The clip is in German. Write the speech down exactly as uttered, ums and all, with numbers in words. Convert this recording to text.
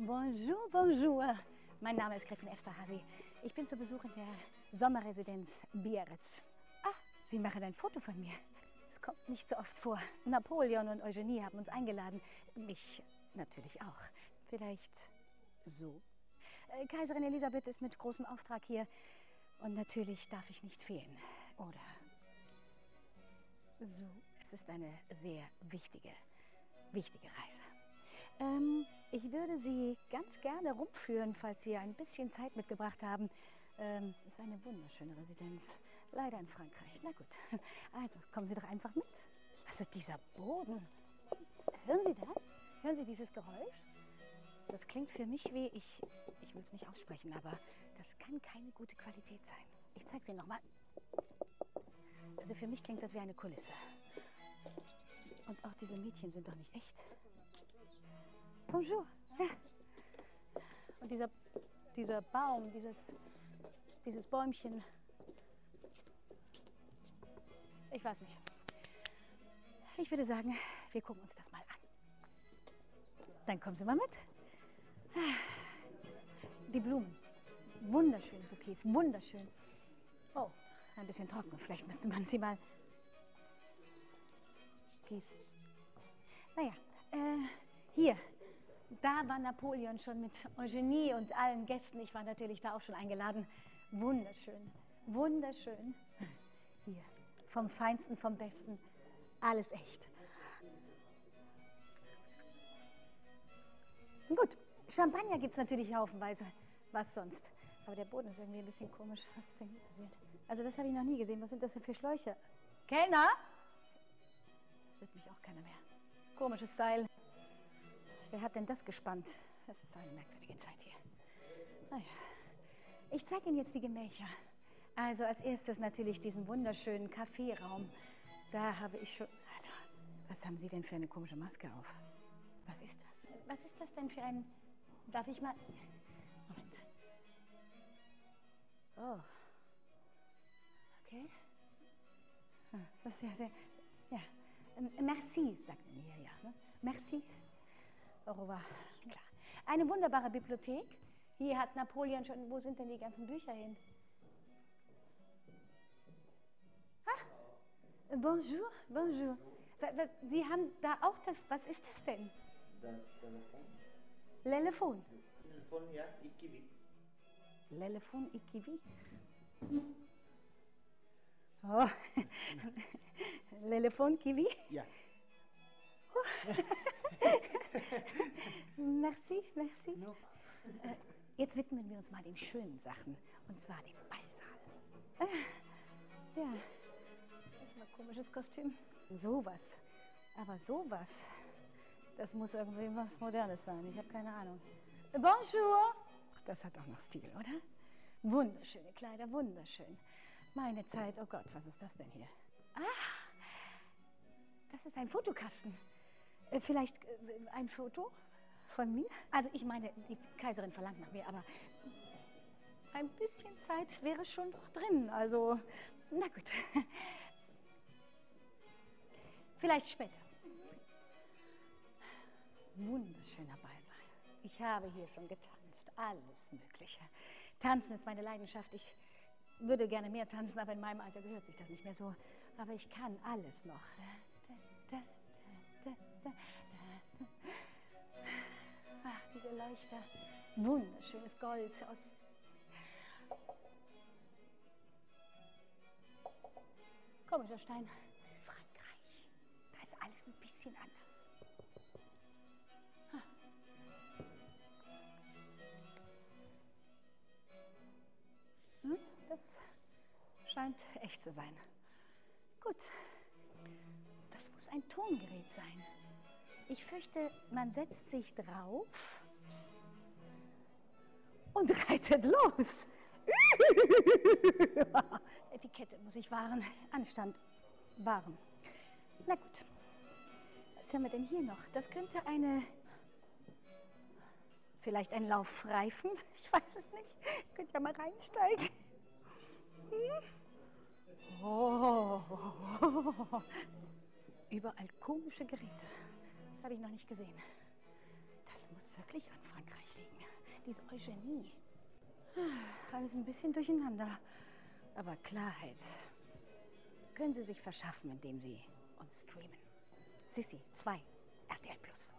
Bonjour, bonjour. Mein Name ist Gräfin Esterházy. Ich bin zu Besuch in der Sommerresidenz Biarritz. Ah, Sie machen ein Foto von mir. Es kommt nicht so oft vor. Napoleon und Eugénie haben uns eingeladen. Mich natürlich auch. Vielleicht so. Äh, Kaiserin Elisabeth ist mit großem Auftrag hier. Und natürlich darf ich nicht fehlen. Oder so. Es ist eine sehr wichtige, wichtige Reise. Ähm, ich würde Sie ganz gerne rumführen, falls Sie ein bisschen Zeit mitgebracht haben. Ähm, ist eine wunderschöne Residenz. Leider in Frankreich. Na gut. Also, kommen Sie doch einfach mit. Also, dieser Boden. Hören Sie das? Hören Sie dieses Geräusch? Das klingt für mich wie, ich, ich will es nicht aussprechen, aber das kann keine gute Qualität sein. Ich zeige es Ihnen nochmal. Also, für mich klingt das wie eine Kulisse. Und auch diese Mädchen sind doch nicht echt. Bonjour. Und dieser, dieser Baum, dieses, dieses Bäumchen. Ich weiß nicht. Ich würde sagen, wir gucken uns das mal an. Dann kommen Sie mal mit. Die Blumen. Wunderschöne Bouquets, wunderschön. Oh, ein bisschen trocken. Vielleicht müsste man sie mal gießen. Naja, äh, hier. Da war Napoleon schon mit Eugénie und allen Gästen. Ich war natürlich da auch schon eingeladen. Wunderschön, wunderschön. Hier, vom Feinsten, vom Besten. Alles echt. Gut, Champagner gibt es natürlich haufenweise. Was sonst? Aber der Boden ist irgendwie ein bisschen komisch. Was ist denn hier passiert? Also das habe ich noch nie gesehen. Was sind das denn für Schläuche? Kellner? Wird mich auch keiner mehr. Komisches Style. Wer hat denn das gespannt? Das ist eine merkwürdige Zeit hier. Naja, ich zeige Ihnen jetzt die Gemächer. Also als erstes natürlich diesen wunderschönen Kaffeeraum. Da habe ich schon... Hallo, was haben Sie denn für eine komische Maske auf? Was ist das? Was ist das denn für ein... Darf ich mal... Moment. Oh. Okay. Das ist sehr, sehr... Ja. Merci, sagt man hier, ja. Merci. Klar. Eine wunderbare Bibliothek. Hier hat Napoleon schon... Wo sind denn die ganzen Bücher hin? Ah, bonjour, bonjour. Sie haben da auch das... Was ist das denn? Das Telefon. Lelefon. Lelefon, ja, Ikiwi. Lelefon, Ikiwi? Oh. Lelefon, Kiwi? Ja. Merci, merci. No. Äh, jetzt widmen wir uns mal den schönen Sachen, und zwar dem Ballsaal. Äh, ja, das ist ein komisches Kostüm. Sowas, aber sowas, das muss irgendwie was Modernes sein. Ich habe keine Ahnung. Bonjour. Das hat auch noch Stil, oder? Wunderschöne Kleider, wunderschön. Meine Zeit, oh Gott, was ist das denn hier? Ah, das ist ein Fotokasten. Vielleicht ein Foto von mir? Also ich meine, die Kaiserin verlangt nach mir, aber ein bisschen Zeit wäre schon noch drin. Also, na gut. Vielleicht später. Wunderschöner Ballsaal. Ich habe hier schon getanzt, alles Mögliche. Tanzen ist meine Leidenschaft. Ich würde gerne mehr tanzen, aber in meinem Alter gehört sich das nicht mehr so. Aber ich kann alles noch. Da, da, da, da. Ach, diese Leuchter. Wunderschönes Gold aus... Komischer Stein. Frankreich. Da ist alles ein bisschen anders. Hm, das scheint echt zu sein. Gut. Das muss ein Tongerät sein. Ich fürchte, man setzt sich drauf und reitet los. Etikette muss ich wahren, Anstand wahren. Na gut, was haben wir denn hier noch? Das könnte eine, vielleicht ein Laufreifen, ich weiß es nicht. Ich könnte ja mal reinsteigen. Hm? Oh. Überall komische Geräte. Das habe ich noch nicht gesehen. Das muss wirklich an Frankreich liegen. diese Eugénie. Alles ein bisschen durcheinander, aber Klarheit können Sie sich verschaffen, indem Sie uns streamen. Sisi zwei, R T L plus.